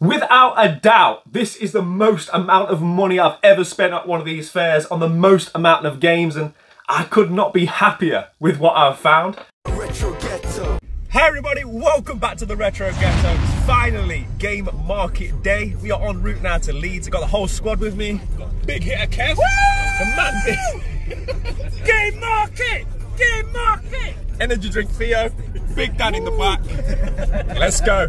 Without a doubt, this is the most amount of money I've ever spent at one of these fairs on the most amount of games, and I could not be happier with what I've found. Retro Ghetto. Hey everybody, welcome back to the Retro Ghetto. Finally, game market day. We are en route now to Leeds. I've got the whole squad with me. Big hitter Kev. The man. Game market! Game market! Energy drink Theo. Big Dan in the back. Let's go.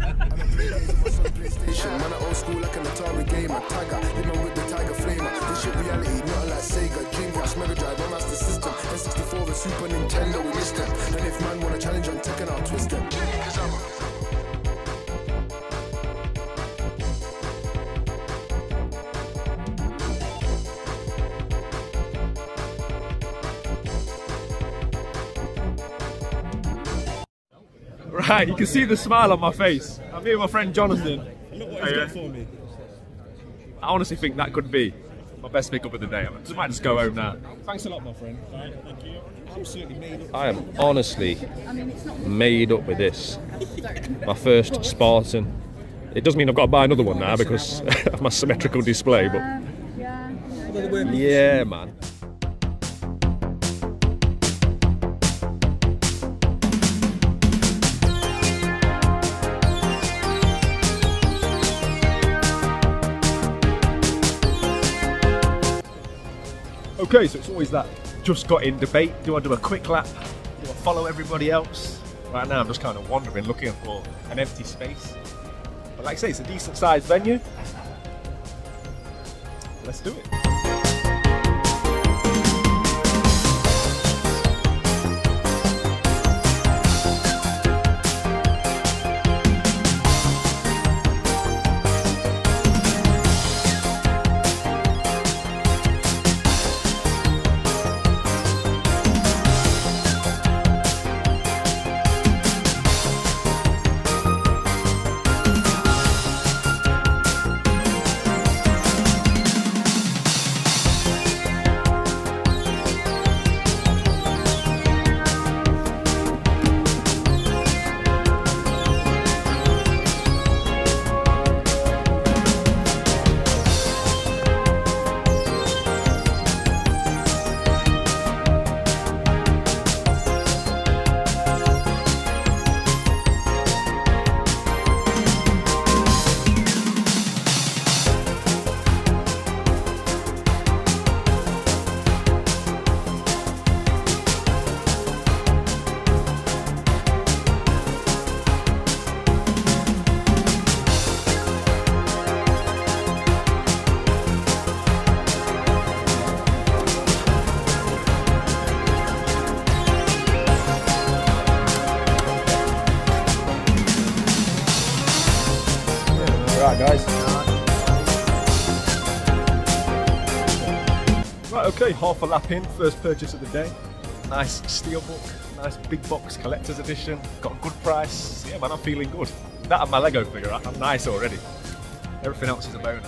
Right, you can see the smile on my face. I'm here with my friend Jonathan. Look what he's got for me. I honestly think that could be my best pickup of the day. I might just go home now. Thanks a lot, my friend. Thank you. Absolutely made up. I am honestly made up with this. My first Spartan. It doesn't mean I've got to buy another one now because of my symmetrical display, but yeah, man. Okay, so it's always that just got in debate. Do I do a quick lap? Do I follow everybody else? Right now I'm just kind of wandering, looking for an empty space. But like I say, it's a decent sized venue. Let's do it. Okay, half a lap in, first purchase of the day. Nice steelbook, nice big box collector's edition, got a good price. So yeah man, I'm feeling good. That and my Lego figure, I'm nice already. Everything else is a bonus.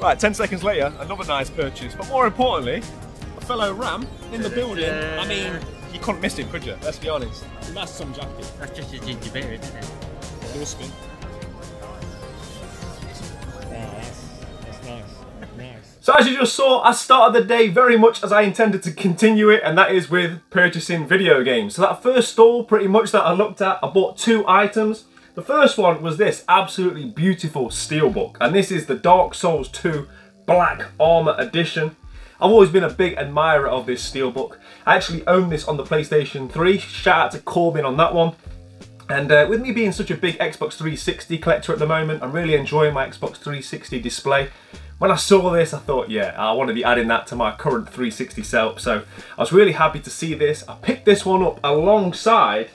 Right, 10 seconds later, another nice purchase, but more importantly, a fellow Ram in the building. I mean, you couldn't miss him, could you? Let's be honest. That's some jacket. That's just a ginger beer, isn't it? Little spin. That's nice. Nice. So as you just saw, I started the day very much as I intended to continue it, and that is with purchasing video games. So that first stall, pretty much that I looked at, I bought two items. The first one was this absolutely beautiful steelbook, and this is the Dark Souls 2 Black Armor Edition. I've always been a big admirer of this steelbook. I actually owned this on the PlayStation 3, shout out to Corbin on that one. And with me being such a big Xbox 360 collector at the moment, I'm really enjoying my Xbox 360 display. When I saw this, I thought, yeah, I want to be adding that to my current 360 self, so I was really happy to see this. I picked this one up alongside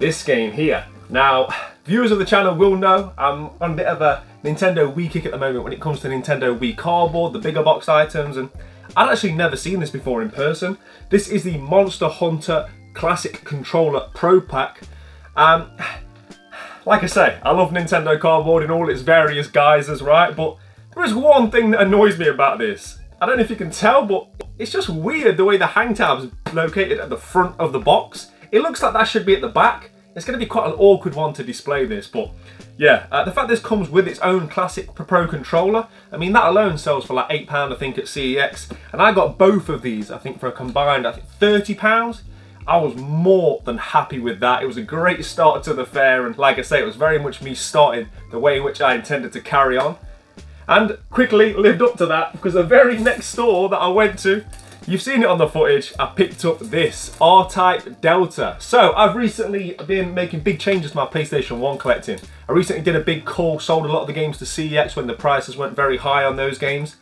this game here. Now, viewers of the channel will know I'm on a bit of a Nintendo Wii kick at the moment when it comes to Nintendo Wii Cardboard, the bigger box items, and I'd actually never seen this before in person. This is the Monster Hunter Classic Controller Pro Pack. Like I say, I love Nintendo Cardboard in all its various guises, right? But there is one thing that annoys me about this. I don't know if you can tell, but it's just weird the way the hang tab's located at the front of the box. It looks like that should be at the back. It's going to be quite an awkward one to display this, but yeah, the fact this comes with its own classic Pro controller, I mean, that alone sells for like £8, I think, at CEX, and I got both of these, I think, for a combined, I think, £30. I was more than happy with that. It was a great start to the fair, and like I say, it was very much me starting the way in which I intended to carry on, and quickly lived up to that, because the very next store that I went to, you've seen it on the footage, I picked up this R-Type Delta. So I've recently been making big changes to my PlayStation 1 collecting. I recently did a big call, sold a lot of the games to CEX when the prices went very high on those games.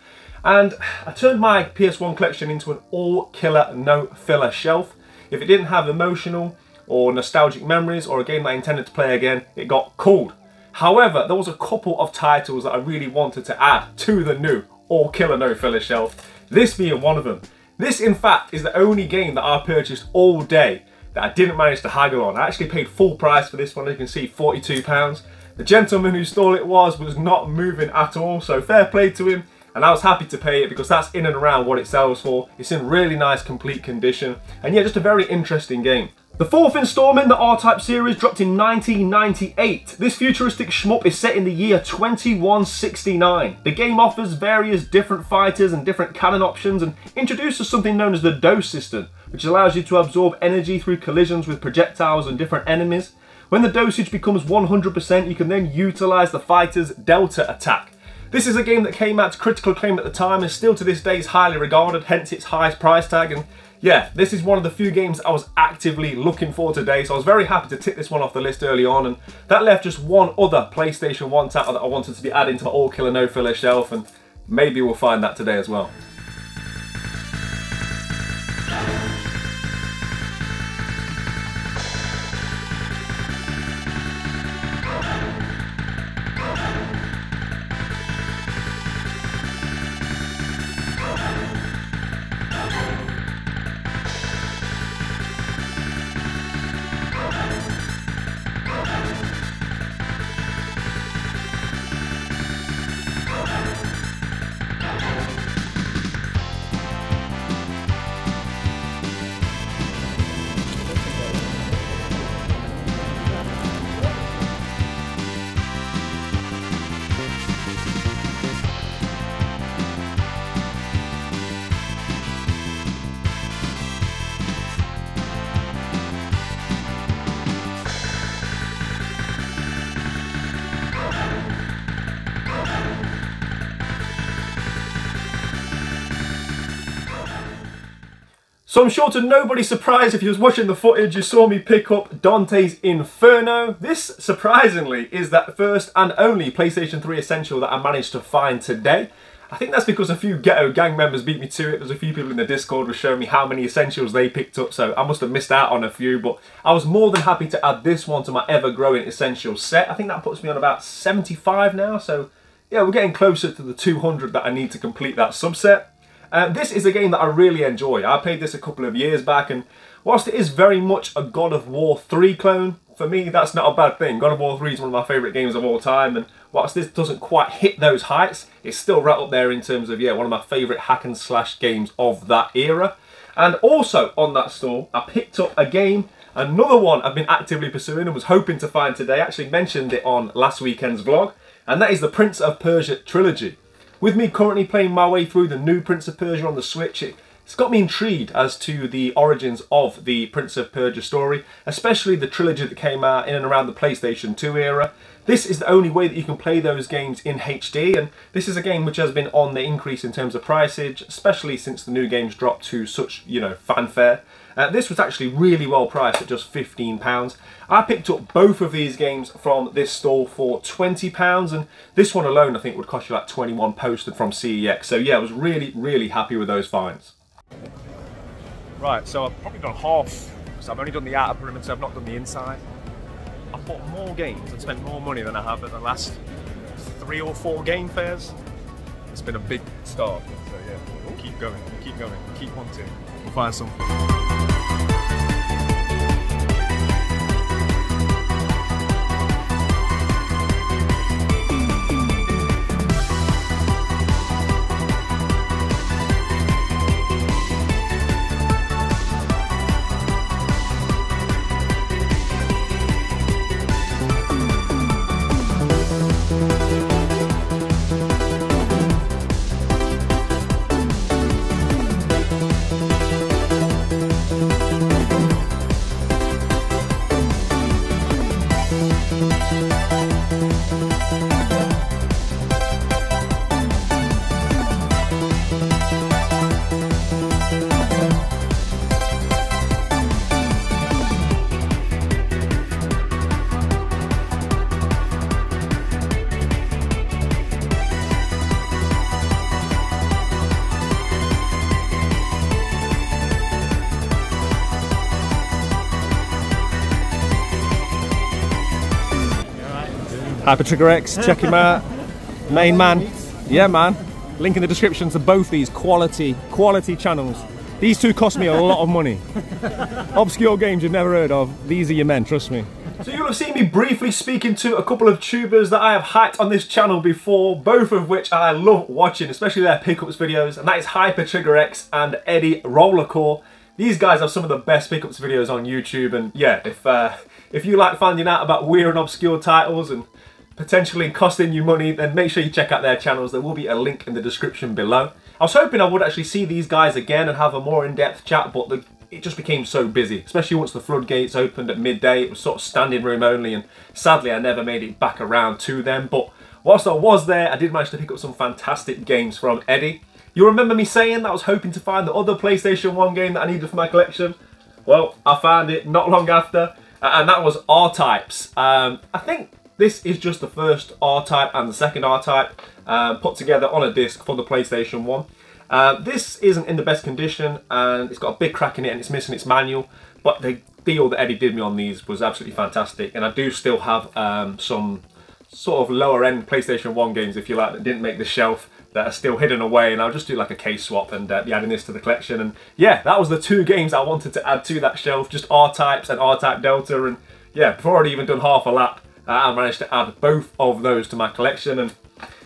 And I turned my PS1 collection into an all-killer, no-filler shelf. If it didn't have emotional or nostalgic memories or a game that I intended to play again, it got cooled. However, there was a couple of titles that I really wanted to add to the new all-killer, no-filler shelf, this being one of them. This, in fact, is the only game that I purchased all day that I didn't manage to haggle on. I actually paid full price for this one, as you can see, £42. The gentleman who stole it was not moving at all, so fair play to him. And I was happy to pay it because that's in and around what it sells for. It's in really nice, complete condition. And yeah, just a very interesting game. The fourth installment in the R-Type series dropped in 1998. This futuristic shmup is set in the year 2169. The game offers various different fighters and different cannon options and introduces something known as the dose system, which allows you to absorb energy through collisions with projectiles and different enemies. When the dosage becomes 100%, you can then utilize the fighter's Delta attack. This is a game that came out to critical acclaim at the time and still to this day is highly regarded, hence its highest price tag. And yeah, this is one of the few games I was actively looking for today, so I was very happy to tick this one off the list early on, and that left just one other PlayStation 1 title that I wanted to be adding to my all-killer, no-filler shelf, and maybe we'll find that today as well. So I'm sure to nobody's surprise, if you was watching the footage, you saw me pick up Dante's Inferno. This, surprisingly, is that first and only PlayStation 3 Essential that I managed to find today. I think that's because a few Ghetto Gang members beat me to it. There's a few people in the Discord who were showing me how many Essentials they picked up, so I must have missed out on a few, but I was more than happy to add this one to my ever-growing Essentials set. I think that puts me on about 75 now, so yeah, we're getting closer to the 200 that I need to complete that subset. This is a game that I really enjoy. I played this a couple of years back, and whilst it is very much a God of War 3 clone, for me that's not a bad thing. God of War 3 is one of my favourite games of all time, and whilst this doesn't quite hit those heights, it's still right up there in terms of, yeah, one of my favourite hack and slash games of that era. And also on that store, I picked up a game, another one I've been actively pursuing and was hoping to find today. I actually mentioned it on last weekend's vlog, and that is the Prince of Persia Trilogy. With me currently playing my way through the new Prince of Persia on the Switch, it's got me intrigued as to the origins of the Prince of Persia story, especially the trilogy that came out in and around the PlayStation 2 era. This is the only way that you can play those games in HD, and this is a game which has been on the increase in terms of pricage, especially since the new games dropped to such, you know, fanfare. This was actually really well priced at just £15. I picked up both of these games from this store for £20, and this one alone I think would cost you like £21 posted from CEX. So yeah, I was really, really happy with those finds. Right, so I've probably done half, because I've only done the outer perimeter, I've not done the inside. I've bought more games and spent more money than I have at the last 3 or 4 game fairs. It's been a big start, so yeah, we'll keep going, we'll keep going, we'll keep hunting, we'll find something. Hyper Trigger X, check him out. Main man. Yeah, man. Link in the description to both these quality channels. These two cost me a lot of money. Obscure games you've never heard of. These are your men, trust me. So you'll have seen me briefly speaking to a couple of tubers that I have hyped on this channel before, both of which I love watching, especially their pickups videos, and that is Hyper Trigger X and Eddie Rollercore. These guys have some of the best pickups videos on YouTube, and yeah, if you like finding out about weird and obscure titles and potentially costing you money, then make sure you check out their channels. There will be a link in the description below. I was hoping I would actually see these guys again and have a more in-depth chat, but it just became so busy, especially once the floodgates opened at midday. It was sort of standing room only, and sadly I never made it back around to them. But whilst I was there, I did manage to pick up some fantastic games from Eddie. You'll remember me saying that I was hoping to find the other PlayStation 1 game that I needed for my collection. Well, I found it not long after, and that was R-Types. I think this is just the first R-Type and the second R-Type put together on a disc for the PlayStation 1. This isn't in the best condition, and it's got a big crack in it, and it's missing its manual, but the deal that Eddie did me on these was absolutely fantastic, and I do still have some sort of lower end PlayStation 1 games, if you like, that didn't make the shelf, that are still hidden away, and I'll just do like a case swap and be adding this to the collection. And yeah, that was the two games I wanted to add to that shelf, just R-Types and R-Type Delta, and yeah, before I'd even done half a lap, I managed to add both of those to my collection. And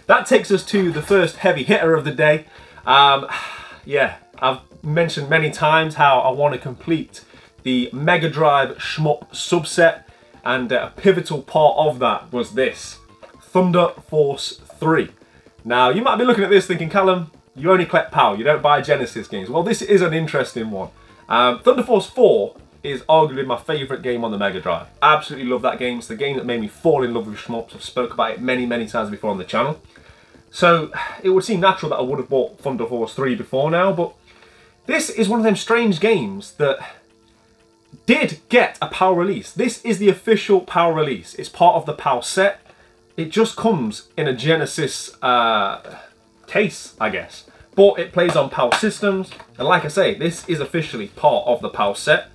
that takes us to the first heavy hitter of the day. Yeah, I've mentioned many times how I want to complete the Mega Drive shmup subset, and a pivotal part of that was this, Thunder Force 3. Now, you might be looking at this thinking, Callum, you only collect PAL, you don't buy Genesis games. Well, this is an interesting one. Thunder Force 4 is arguably my favourite game on the Mega Drive. Absolutely love that game. It's the game that made me fall in love with shmups. I've spoke about it many, many times before on the channel. So it would seem natural that I would have bought Thunder Force 3 before now, but this is one of them strange games that did get a PAL release. This is the official PAL release. It's part of the PAL set. It just comes in a Genesis case, I guess. But it plays on PAL systems, and like I say, this is officially part of the PAL set.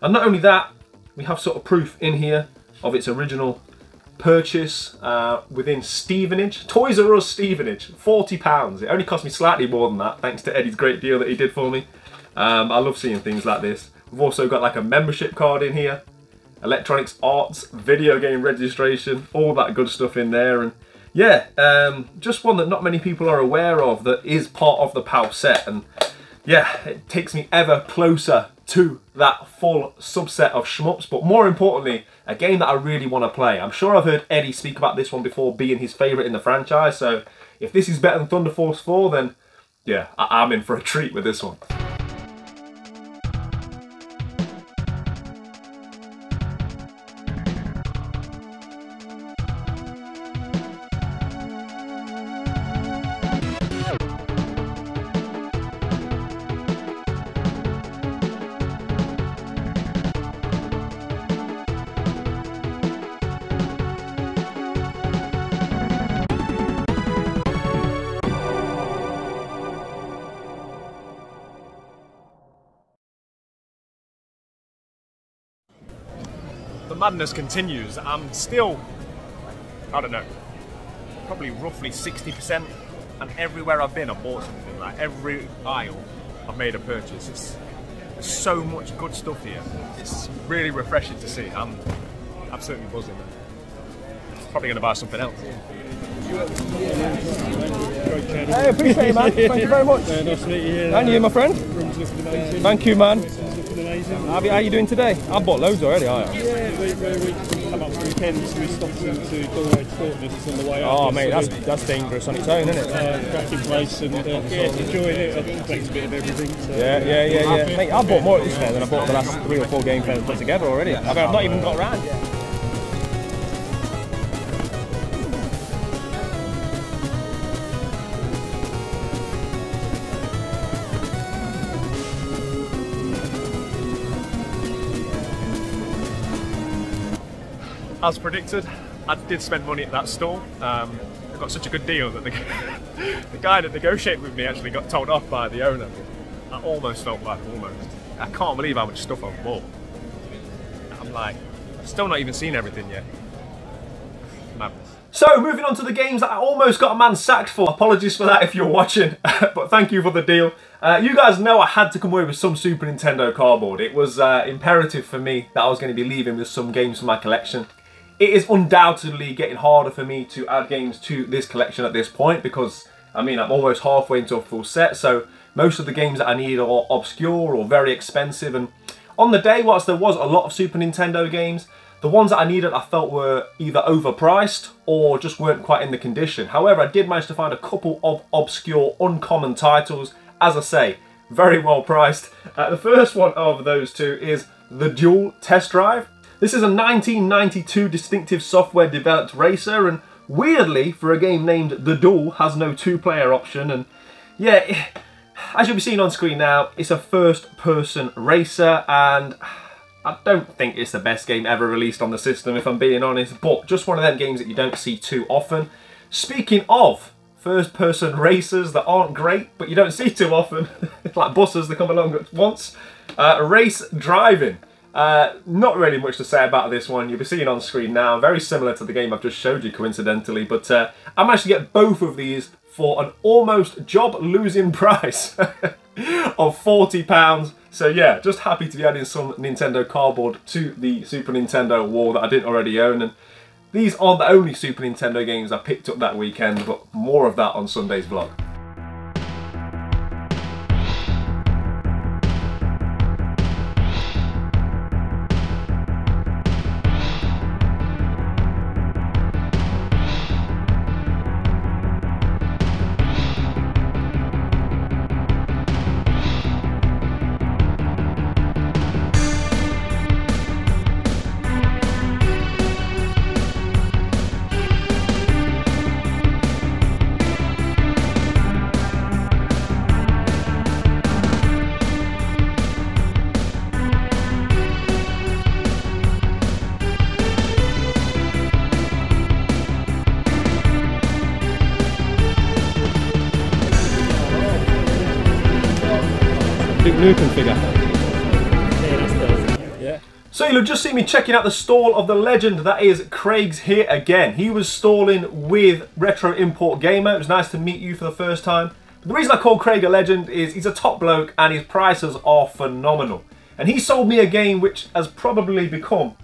And not only that, we have sort of proof in here of its original purchase within Stevenage. Toys R Us Stevenage, £40. It only cost me slightly more than that, thanks to Eddie's great deal that he did for me. I love seeing things like this. We've also got like a membership card in here, electronics, arts, video game registration, all that good stuff in there. And yeah, just one that not many people are aware of that is part of the PAL set. And yeah, it takes me ever closer to that full subset of shmups, but more importantly, a game that I really want to play. I'm sure I've heard Eddie speak about this one before being his favourite in the franchise, so if this is better than Thunder Force 4, then yeah, I'm in for a treat with this one. Madness continues. I'm still, I don't know, probably roughly 60%, and everywhere I've been I bought something. Like every aisle I've made a purchase. There's so much good stuff here. It's really refreshing to see. I'm absolutely buzzing. Probably going to buy something else. Hey, appreciate it, man. Thank you very much. Nice to meet you here. And you, my friend. Thank you, man. How are you doing today? I've bought loads already, aren't you? Yeah, we come up for weekends, we stop into Doorway to Darkness on the way up. Oh, mate, that's dangerous on its own, isn't it? Back in place and enjoying it. I think it plays a bit of everything. So, yeah. Mate, I've bought more at this fair than I bought the last 3 or 4 games put together already. I've not even got around yet. as predicted, I did spend money at that store. I got such a good deal that the guy that negotiated with me actually got told off by the owner. I almost felt bad, almost. I can't believe how much stuff I've bought. I'm like, I've still not even seen everything yet. Madness. So, moving on to the games that I almost got a man sacked for. Apologies for that if you're watching, but thank you for the deal. You guys know I had to come away with some Super Nintendo cardboard. It was imperative for me that I was going to be leaving with some games for my collection. It is undoubtedly getting harder for me to add games to this collection at this point because, I mean, I'm almost halfway into a full set, so most of the games that I need are obscure or very expensive. And on the day, whilst there was a lot of Super Nintendo games, the ones that I needed I felt were either overpriced or just weren't quite in the condition. However, I did manage to find a couple of obscure, uncommon titles, as I say, very well priced. The first one of those two is The Duel Test Drive. This is a 1992 distinctive software developed racer, and weirdly, for a game named The Duel, has no two-player option. And yeah, as you'll be seeing on screen now, it's a first-person racer, and I don't think it's the best game ever released on the system, if I'm being honest, but just one of them games that you don't see too often. Speaking of first-person racers that aren't great, but you don't see too often, it's like buses that come along at once, race driving. Not really much to say about this one. You'll be seeing on screen now, very similar to the game I've just showed you, coincidentally, but I managed to get both of these for an almost job-losing price of £40. So yeah, just happy to be adding some Nintendo cardboard to the Super Nintendo wall that I didn't already own. And these aren't the only Super Nintendo games I picked up that weekend, but more of that on Sunday's vlog. So you'll have just seen me checking out the stall of the legend, that is Craig's here again. He was stalling with Retro Import Gamer. It was nice to meet you for the first time. But the reason I call Craig a legend is he's a top bloke and his prices are phenomenal. And he sold me a game which has probably become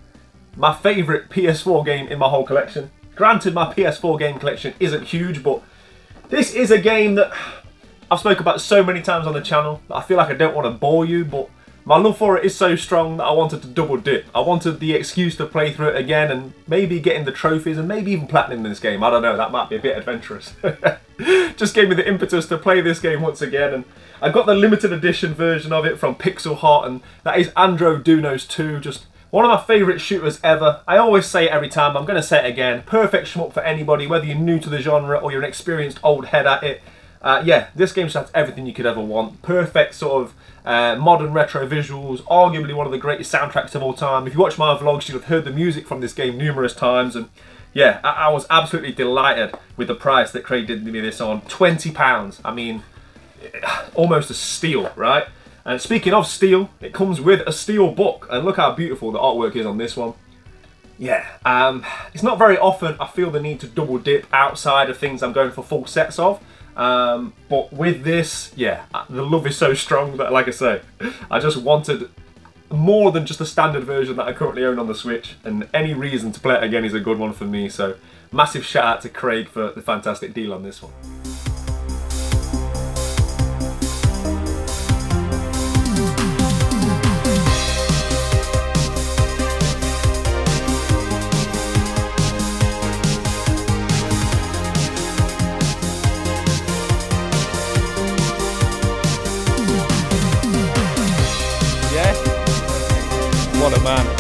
my favourite PS4 game in my whole collection. Granted, my PS4 game collection isn't huge, but this is a game that I've spoken about so many times on the channel that I feel like I don't want to bore you, but my love for it is so strong that I wanted to double dip. I wanted the excuse to play through it again and maybe getting the trophies and maybe even platinum in this game. I don't know, that might be a bit adventurous. Just gave me the impetus to play this game once again, and I got the limited edition version of it from Pixel Heart, and that is Andro Dunos 2, just one of my favourite shooters ever. I always say it every time, I'm going to say it again, perfect shmup for anybody, whether you're new to the genre or you're an experienced old head at it. Yeah, this game just has everything you could ever want. Perfect sort of modern retro visuals, arguably one of the greatest soundtracks of all time. If you watch my vlogs, you'll have heard the music from this game numerous times. And yeah, I was absolutely delighted with the price that Craig did me this on. £20, I mean, almost a steal, right? And speaking of steal, it comes with a steel book. And look how beautiful the artwork is on this one. Yeah, it's not very often I feel the need to double dip outside of things I'm going for full sets of. But with this, yeah, the love is so strong that, like I say, I just wanted more than just the standard version that I currently own on the Switch, and any reason to play it again is a good one for me, so massive shout out to Craig for the fantastic deal on this one. What a man.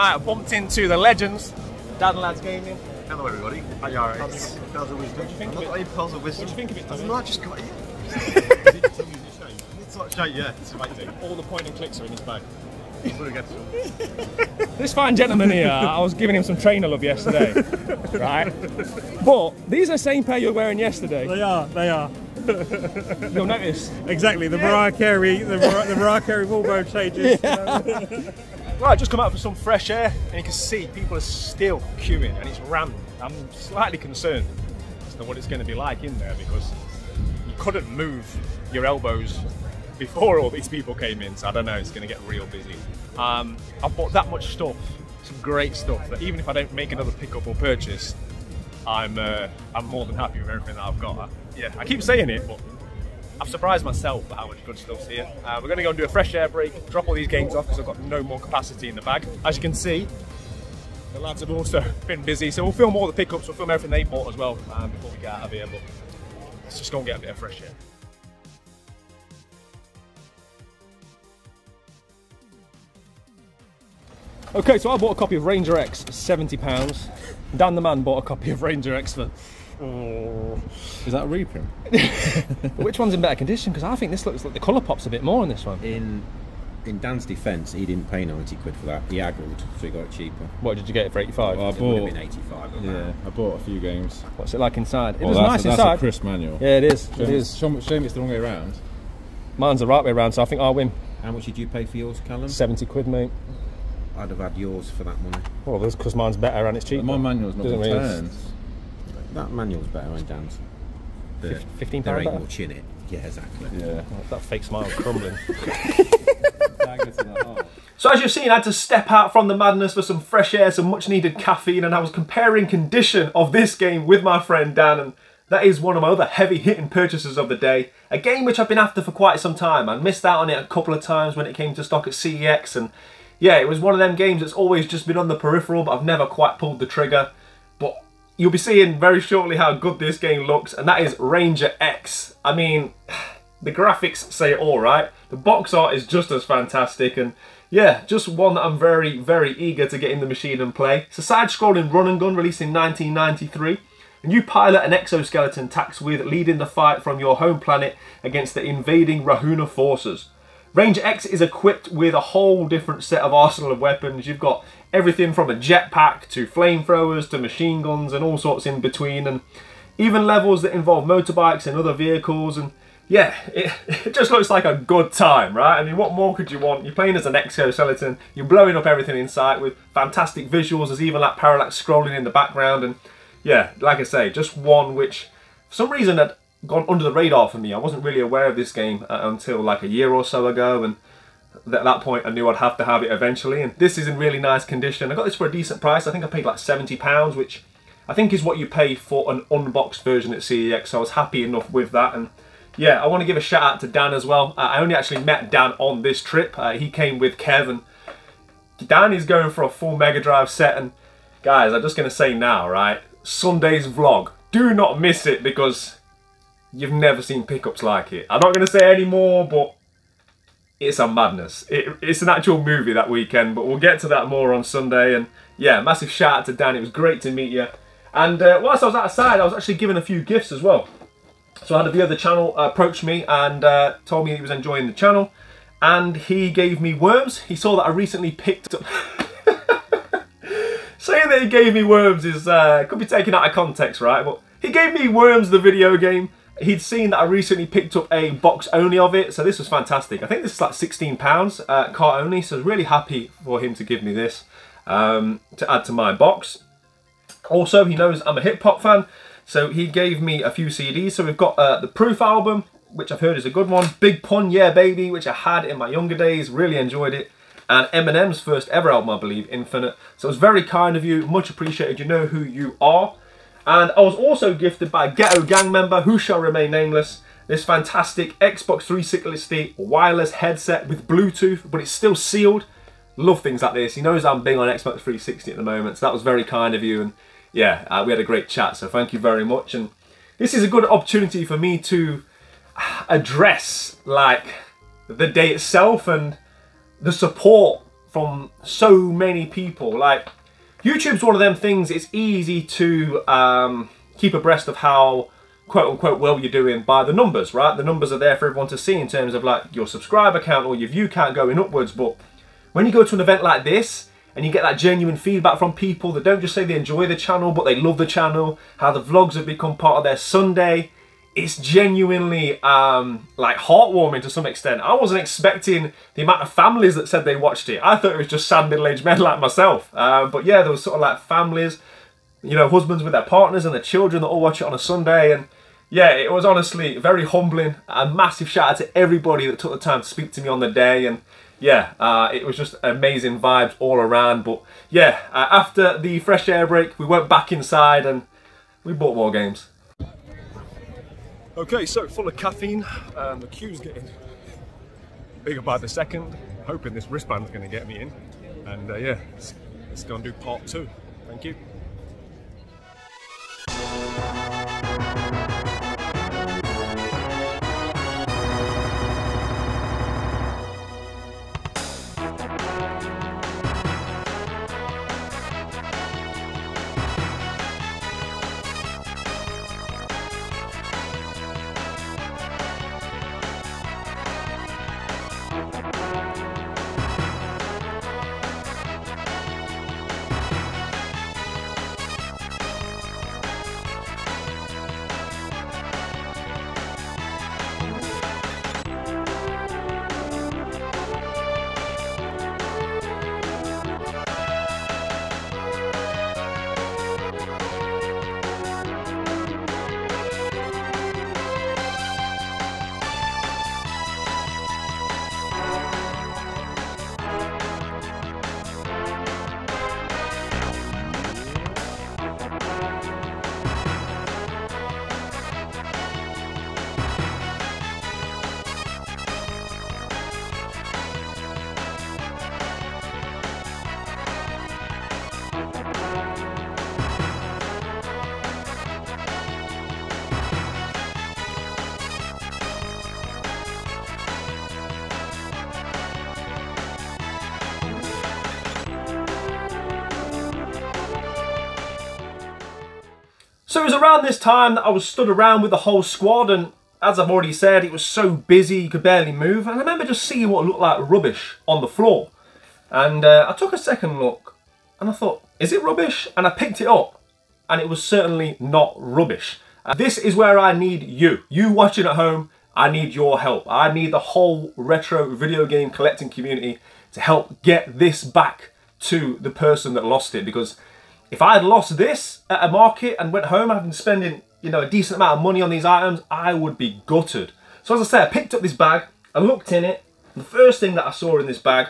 Right, I bumped into the legends, Dad and Lads Gaming. Hello everybody. How you alright? Puzzle Wisdom. I'm not a Puzzle Wisdom. What do you think of it, Tommy? I've not just got it. It's not shite, yeah. It's amazing. All the point and clicks are in his bag. This fine gentleman here, I was giving him some trainer love yesterday, right? But these are the same pair you were wearing yesterday. They are, they are. You'll notice. Exactly, the Mariah Carey, the Mariah Carey wardrobe changes. Yeah. Right, just come out for some fresh air, and you can see people are still queuing, and it's rammed. I'm slightly concerned as to what it's going to be like in there, because you couldn't move your elbows before all these people came in, so I don't know, it's going to get real busy. I've bought that much stuff, some great stuff, that even if I don't make another pickup or purchase, I'm more than happy with everything that I've got. Yeah, I keep saying it, but I've surprised myself by how much good stuff's here. We're going to go and do a fresh air break, drop all these games off because I've got no more capacity in the bag. As you can see, the lads have also been busy, so we'll film all the pickups, we'll film everything they bought as well before we get out of here, but let's just go and get a bit of fresh air. Okay, so I bought a copy of Ranger X for £70. Dan the man bought a copy of Ranger X for... Oh. Is that a reprint? Which one's in better condition? Because I think this looks like the colour pops a bit more in this one. In Dan's defence, he didn't pay 90 quid for that. He haggled, so he got it cheaper. What, did you get it for 85? Well, it would have been 85. Yeah, that. I bought a few games. What's it like inside? It was nice inside. That's a crisp manual. Yeah, it is. Shame, it is. Shame it's the wrong way around. Mine's the right way around, so I think I'll win. How much did you pay for yours, Callum? 70 quid, mate. I'd have had yours for that money. Well, that's because mine's better and it's cheaper. My manual's not on turns. That manual's better than Dan's. £15 there ain't much in it. Yeah, exactly. Yeah. Oh, that fake smile crumbling. So as you've seen, I had to step out from the madness for some fresh air, some much needed caffeine, and I was comparing condition of this game with my friend Dan, and that is one of my other heavy hitting purchases of the day. A game which I've been after for quite some time. I missed out on it a couple of times when it came to stock at CEX, and yeah, it was one of them games that's always just been on the peripheral, but I've never quite pulled the trigger. But you'll be seeing very shortly how good this game looks, and that is Ranger X. I mean, the graphics say it all, right? The box art is just as fantastic, and yeah, just one that I'm very, very eager to get in the machine and play. It's a side-scrolling run and gun released in 1993, and you pilot an exoskeleton tasked with leading the fight from your home planet against the invading Rahuna forces. Ranger X is equipped with a whole different set of arsenal of weapons. You've got everything from a jetpack to flamethrowers to machine guns and all sorts in between, and even levels that involve motorbikes and other vehicles. And yeah, it just looks like a good time, right? I mean, what more could you want? You're playing as an exoskeleton, you're blowing up everything in sight with fantastic visuals. There's even like parallax scrolling in the background, and yeah, like I say, just one which for some reason had gone under the radar for me. I wasn't really aware of this game until like a year or so ago, and at that point I knew I'd have to have it eventually, and this is in really nice condition. I got this for a decent price. I think I paid like £70, which I think is what you pay for an unboxed version at CEX, so I was happy enough with that. And yeah, I want to give a shout out to Dan as well. I only actually met Dan on this trip. He came with Kev, and Dan is going for a full Mega Drive set, and guys, I'm just going to say now, right, Sunday's vlog, do not miss it, because you've never seen pickups like it. I'm not going to say any more, but it's a madness. It's an actual movie that weekend, but we'll get to that more on Sunday. And yeah, massive shout out to Dan. It was great to meet you. And whilst I was outside, I was actually given a few gifts as well. So I had a viewer of the channel approach me and told me he was enjoying the channel. And he gave me Worms. He saw that I recently picked up... Saying that he gave me Worms is could be taken out of context, right? But he gave me Worms, the video game. He'd seen that I recently picked up a box only of it, so this was fantastic. I think this is like £16, cart only, so I was really happy for him to give me this to add to my box. Also, he knows I'm a hip-hop fan, so he gave me a few CDs. So we've got The Proof album, which I've heard is a good one. Big Pun, Yeah Baby, which I had in my younger days, really enjoyed it. And Eminem's first ever album, I believe, Infinite. So it was very kind of you, much appreciated, you know who you are. And I was also gifted by a Ghetto Gang member who shall remain nameless this fantastic Xbox 360 wireless headset with Bluetooth, but it's still sealed. Love things like this. He knows I'm big on Xbox 360 at the moment, so that was very kind of you. And yeah, we had a great chat, so thank you very much. And this is a good opportunity for me to address like the day itself and the support from so many people. Like, YouTube's one of them things, it's easy to keep abreast of how quote-unquote well you're doing by the numbers, right? The numbers are there for everyone to see in terms of like your subscriber count or your view count going upwards. But when you go to an event like this and you get that genuine feedback from people that don't just say they enjoy the channel, but they love the channel, how the vlogs have become part of their Sunday, it's genuinely like heartwarming to some extent. I wasn't expecting the amount of families that said they watched it. I thought it was just sad middle-aged men like myself. But yeah, there was sort of like families, you know, husbands with their partners and their children that all watch it on a Sunday. And yeah, it was honestly very humbling. A massive shout out to everybody that took the time to speak to me on the day. And yeah, it was just amazing vibes all around. But yeah, after the fresh air break, we went back inside and we bought more games. Okay, so full of caffeine, the queue's getting bigger by the second. I'm hoping this wristband's going to get me in, and yeah, let's go and do part two. Thank you. So it was around this time that I was stood around with the whole squad, and as I've already said, it was so busy you could barely move, and I remember just seeing what looked like rubbish on the floor. And I took a second look and I thought, is it rubbish? And I picked it up and it was certainly not rubbish. This is where I need you. You watching at home, I need your help. I need the whole retro video game collecting community to help get this back to the person that lost it, because if I had lost this at a market and went home having spending, you know, a decent amount of money on these items, I would be gutted. So as I say, I picked up this bag, I looked in it, and the first thing that I saw in this bag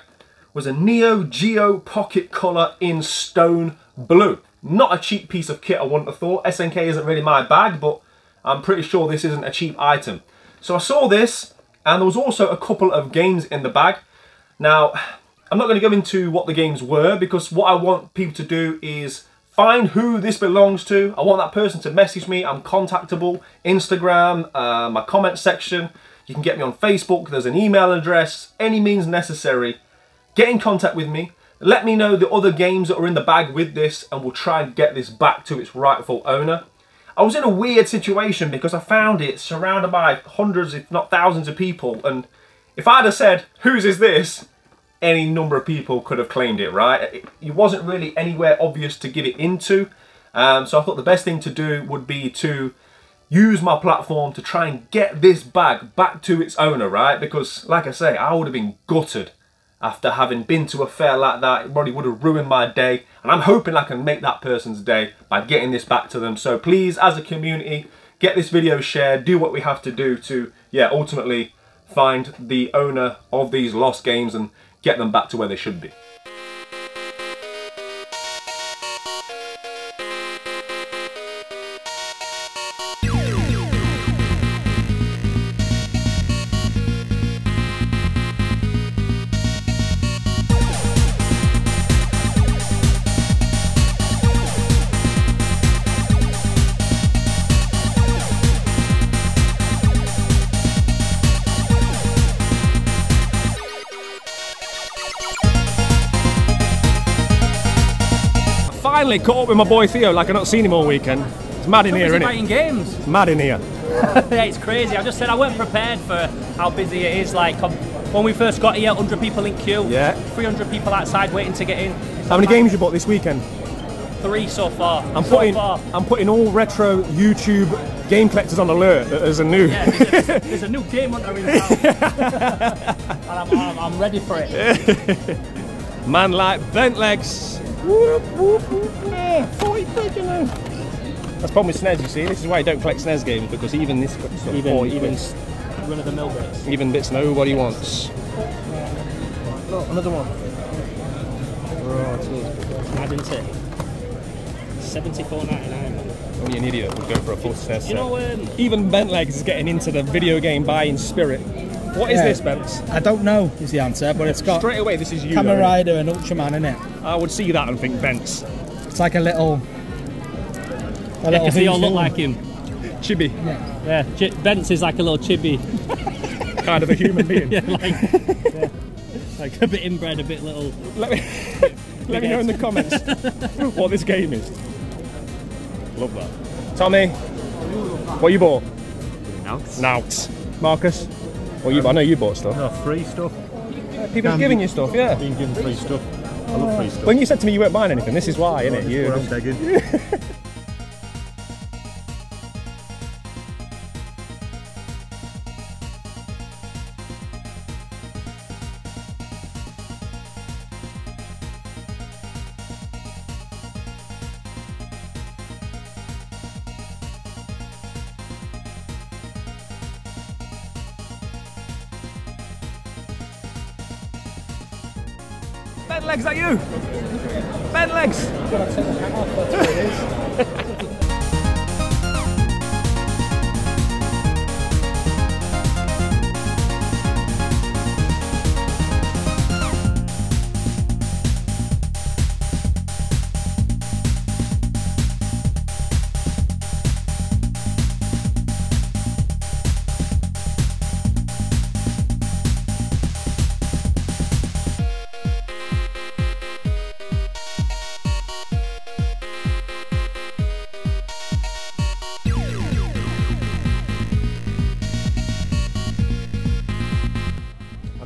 was a Neo Geo Pocket Colour in Stone Blue. Not a cheap piece of kit, I wouldn't have thought. SNK isn't really my bag, but I'm pretty sure this isn't a cheap item. So I saw this, and there was also a couple of games in the bag. Now, I'm not going to go into what the games were, because what I want people to do is find who this belongs to. I want that person to message me. I'm contactable. Instagram, my comment section. You can get me on Facebook. There's an email address. Any means necessary. Get in contact with me. Let me know the other games that are in the bag with this, and we'll try and get this back to its rightful owner. I was in a weird situation because I found it surrounded by hundreds, if not thousands of people. And if I'd have said, whose is this? Any number of people could have claimed it, right? It wasn't really anywhere obvious to give it into. So I thought the best thing to do would be to use my platform to try and get this bag back to its owner, right? Because like I say, I would have been gutted after having been to a fair like that. It probably would have ruined my day. And I'm hoping I can make that person's day by getting this back to them. So please, as a community, get this video shared, do what we have to do to, yeah, ultimately find the owner of these lost games and get them back to where they should be. finally caught up with my boy Theo, like I've not seen him all weekend. It's mad in here, isn't it? Games. It's mad in here. Yeah, it's crazy. I just said I weren't prepared for how busy it is. Like when we first got here, 100 people in queue. Yeah. 300 people outside waiting to get in. How many games you bought this weekend? 3 so far. I'm putting all retro YouTube game collectors on alert that there's a new. Yeah, there's a new game hunter in town. And I'm ready for it. Man like Bentlegs. Whoop, whoop, whoop. Yeah, 40 quid, you know. That's the problem with SNES, you see. This is why I don't collect SNES games, because even this sort of even run of the mill bits. Even bits nobody wants. Look, another one. Oh, mad, isn't it? $74.99. Only an idiot would go for a full SNES. You know, even Bentlegs is getting into the video game buying spirit. What is this, Bents? I don't know is the answer, but it's got straight away. This is you, Kamen Rider and Ultraman in it. I would see that and think Bents. It's like a little. Yeah, because they all look like him. Chibi. Yeah. Bents is like a little chibi. Kind of a human being. Yeah, like a bit inbred, a bit little. Let me know in the comments what this game is. Love that. Tommy, what you bought? Nauts. Marcus, what you bought? I know you bought stuff. No, free stuff. People giving you stuff, yeah. Being given free stuff. I love free stuff. When you said to me you weren't buying anything, this is why, isn't it? You're begging. Bentlegs, that you? Bentlegs!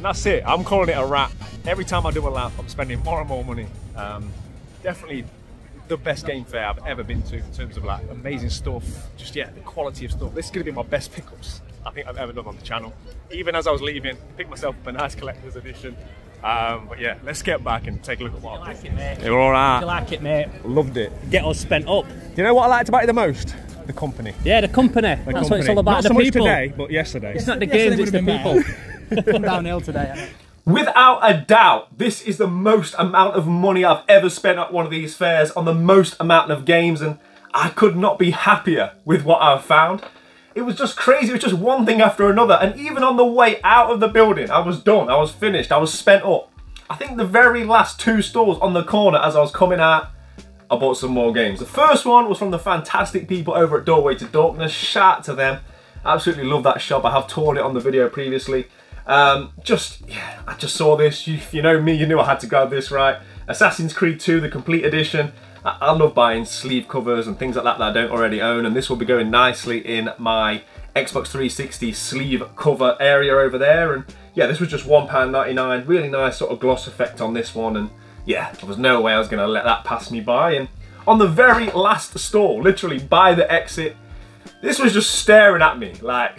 That's it, I'm calling it a wrap. Every time I do a lap, I'm spending more and more money. Definitely the best game fair I've ever been to in terms of like amazing stuff, just the quality of stuff. This is gonna be my best pickups I think I've ever done on the channel. Even as I was leaving, I picked myself up a nice collector's edition. But yeah, let's get back and take a look at what I did. They were all right. You like it, mate? Loved it. Get all spent up. Do you know what I liked about it the most? The company. Yeah, the company. That's what it's all about. Not so much today, but yesterday. It's not the games, it's the people. Come downhill today. Without a doubt, this is the most amount of money I've ever spent at one of these fairs on the most amount of games, and I could not be happier with what I've found. It was just crazy. It was just one thing after another, and even on the way out of the building, I was done. I was finished. I was spent up. I think the very last 2 stalls on the corner as I was coming out, I bought some more games. The first one was from the fantastic people over at Doorway to Darkness. Shout out to them. Absolutely love that shop. I have toured it on the video previously. I just saw this. You know me, you knew I had to grab this, right? Assassin's Creed II, the complete edition. I love buying sleeve covers and things like that I don't already own, and this will be going nicely in my Xbox 360 sleeve cover area over there. And yeah, this was just £1.99. Really nice sort of gloss effect on this one, and yeah, there was no way I was going to let that pass me by. And on the very last stall, literally by the exit, this was just staring at me like,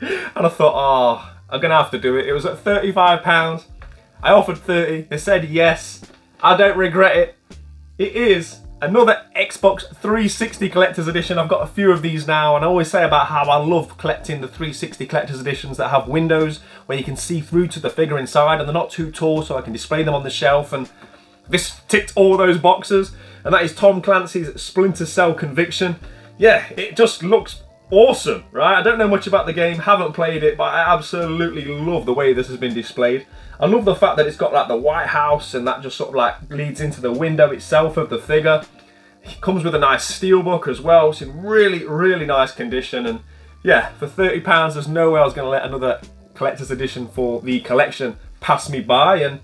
and I thought, oh, I'm gonna have to do it. It was at £35. I offered 30. They said yes. I don't regret it. It is another Xbox 360 collector's edition. I've got a few of these now, and I always say about how I love collecting the 360 collector's editions that have windows where you can see through to the figure inside, and they're not too tall, so I can display them on the shelf. And this ticked all those boxes, and that is Tom Clancy's Splinter Cell Conviction. Yeah, it just looks awesome, right? I don't know much about the game, haven't played it, but I absolutely love the way this has been displayed. I love the fact that it's got like the White House, and that just sort of like leads into the window itself of the figure. It comes with a nice steelbook as well. It's in really, really nice condition. And yeah, for £30, there's no way I was going to let another collector's edition for the collection pass me by. And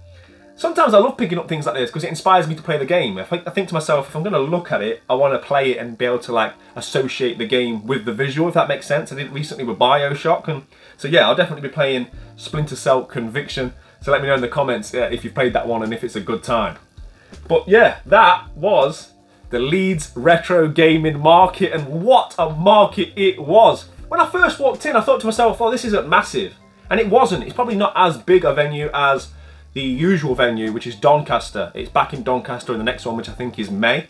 Sometimes I love picking up things like this because it inspires me to play the game. I think to myself, if I'm going to look at it, I want to play it and be able to like associate the game with the visual, if that makes sense. I did it recently with Bioshock, and so yeah, I'll definitely be playing Splinter Cell Conviction. So let me know in the comments if you've played that one and if it's a good time. But yeah, that was the Leeds Retro Gaming Market, and what a market it was. When I first walked in, I thought to myself, oh, this isn't massive. And it wasn't. It's probably not as big a venue as the usual venue, which is Doncaster. It's back in Doncaster in the next one, which I think is May.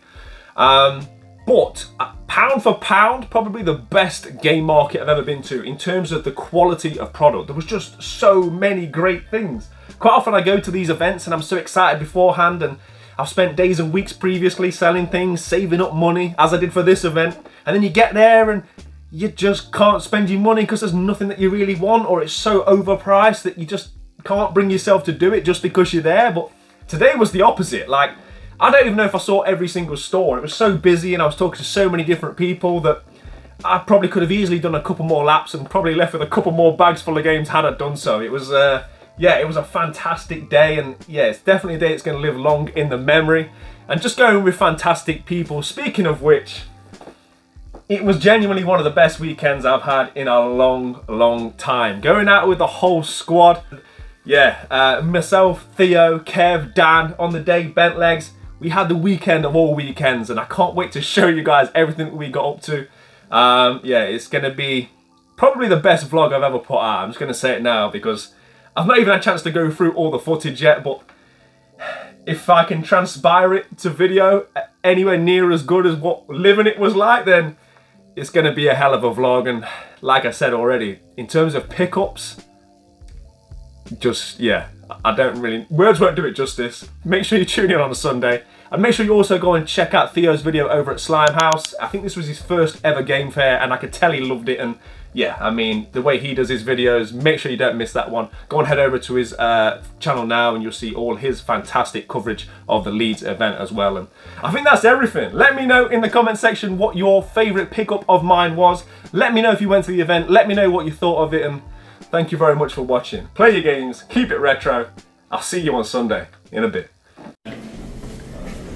But pound for pound, probably the best game market I've ever been to in terms of the quality of product. There was just so many great things. Quite often I go to these events and I'm so excited beforehand, and I've spent days and weeks previously selling things, saving up money, as I did for this event. And then you get there and you just can't spend your money because there's nothing that you really want, or it's so overpriced that you just can't bring yourself to do it just because you're there. But today was the opposite. Like, I don't even know if I saw every single store. It was so busy and I was talking to so many different people that I probably could have easily done a couple more laps and probably left with a couple more bags full of games had I done so. It was, yeah, it was a fantastic day, and yeah, it's definitely a day that's going to live long in the memory. And just going with fantastic people, speaking of which, it was genuinely one of the best weekends I've had in a long, long time. Going out with the whole squad. Yeah, myself, Theo, Kev, Dan, on the day, Bent Legs. We had the weekend of all weekends, and I can't wait to show you guys everything we got up to. Yeah, it's going to be probably the best vlog I've ever put out. I'm just going to say it now because I've not even had a chance to go through all the footage yet, but if I can transpire it to video anywhere near as good as what living it was like, then it's going to be a hell of a vlog. And like I said already, in terms of pickups, just, yeah, I don't really, words won't do it justice. Make sure you tune in on a Sunday. And make sure you also go and check out Theo's video over at Slime House. I think this was his first ever game fair, and I could tell he loved it. And yeah, I mean, the way he does his videos, make sure you don't miss that one. Go and head over to his channel now, and you'll see all his fantastic coverage of the Leeds event as well. And I think that's everything. Let me know in the comment section what your favourite pickup of mine was. Let me know if you went to the event. Let me know what you thought of it. And thank you very much for watching. Play your games, keep it retro. I'll see you on Sunday in a bit.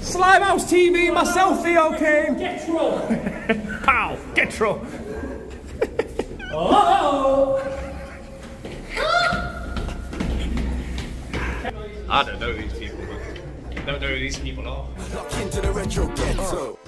Slime House TV, myself, Theo King. Getro! Pow! Getro! Oh! I don't know these people, man. I don't know who these people are. Lock into the Retro Ghetto.